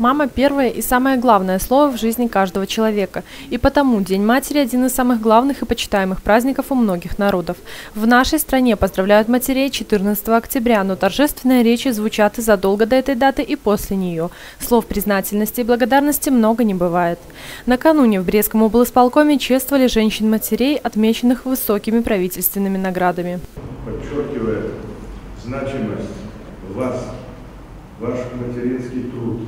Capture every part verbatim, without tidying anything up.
Мама – первое и самое главное слово в жизни каждого человека. И потому День матери – один из самых главных и почитаемых праздников у многих народов. В нашей стране поздравляют матерей четырнадцатого октября, но торжественные речи звучат и задолго до этой даты, и после нее. Слов признательности и благодарности много не бывает. Накануне в Брестском облисполкоме чествовали женщин-матерей, отмеченных высокими правительственными наградами. Подчеркивая значимость вас, ваш материнский труд,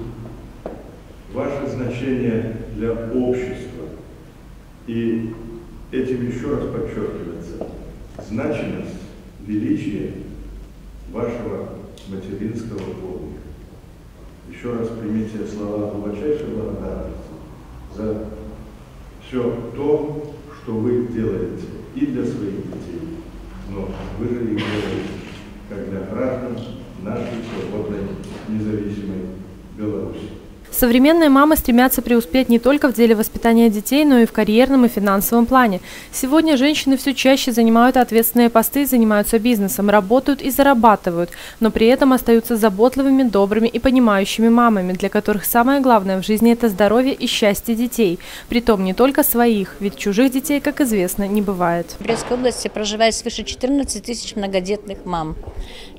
ваше значение для общества и, этим еще раз подчеркивается, значимость, величие вашего материнского подвига. Еще раз примите слова глубочайшей благодарности за все то, что вы делаете и для своих детей, но вы же их делаете как для граждан нашей свободной независимой Беларуси. Современные мамы стремятся преуспеть не только в деле воспитания детей, но и в карьерном и финансовом плане. Сегодня женщины все чаще занимают ответственные посты, занимаются бизнесом, работают и зарабатывают, но при этом остаются заботливыми, добрыми и понимающими мамами, для которых самое главное в жизни – это здоровье и счастье детей. Притом не только своих, ведь чужих детей, как известно, не бывает. В Брестской области проживает свыше четырнадцати тысяч многодетных мам.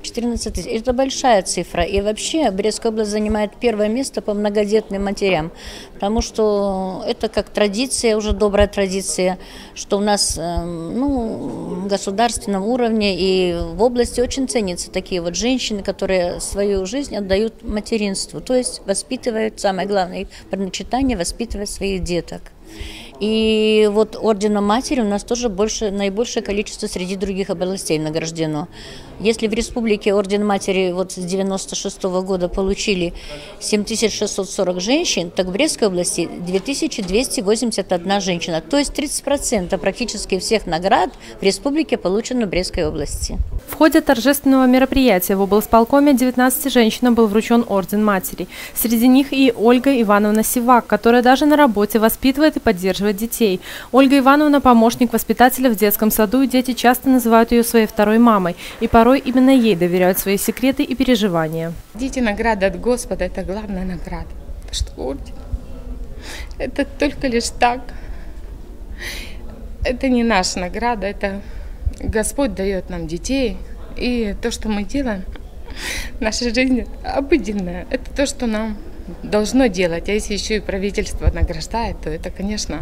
четырнадцать тысяч. Это большая цифра. И вообще Брестская область занимает первое место по многодетным матерям, потому что это как традиция, уже добрая традиция, что у нас ну, в государственном уровне и в области очень ценятся такие вот женщины, которые свою жизнь отдают материнству, то есть воспитывают, самое главное, предначертание, воспитывают своих деток. И вот ордена матери у нас тоже больше, наибольшее количество среди других областей награждено. Если в республике орден матери вот с девяносто шестого года получили семь тысяч шестьсот сорок женщин, так в Брестской области две тысячи двести восемьдесят одна женщина. То есть тридцать процентов практически всех наград в республике получено в Брестской области. В ходе торжественного мероприятия в облисполкоме девятнадцати женщинам был вручен орден матери. Среди них и Ольга Ивановна Сивак, которая даже на работе воспитывает и поддерживает детей. Ольга Ивановна – помощник воспитателя в детском саду, и дети часто называют ее своей второй мамой. И порой именно ей доверяют свои секреты и переживания. Дети – награда от Господа, это главная награда. Что? Это только лишь так. Это не наша награда, это Господь дает нам детей. И то, что мы делаем, наша жизнь обыденная, это то, что нам должно делать, а если еще и правительство награждает, то это, конечно,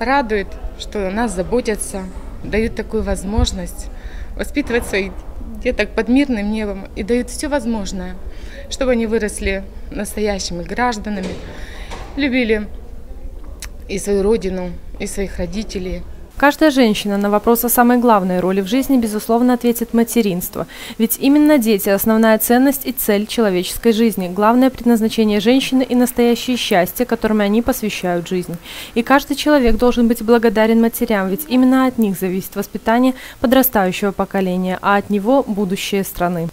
радует, что нас заботятся, дают такую возможность воспитывать своих деток под мирным небом и дают все возможное, чтобы они выросли настоящими гражданами, любили и свою родину, и своих родителей. Каждая женщина на вопрос о самой главной роли в жизни, безусловно, ответит материнство. Ведь именно дети – основная ценность и цель человеческой жизни, главное предназначение женщины и настоящее счастье, которым они посвящают жизнь. И каждый человек должен быть благодарен матерям, ведь именно от них зависит воспитание подрастающего поколения, а от него – будущее страны.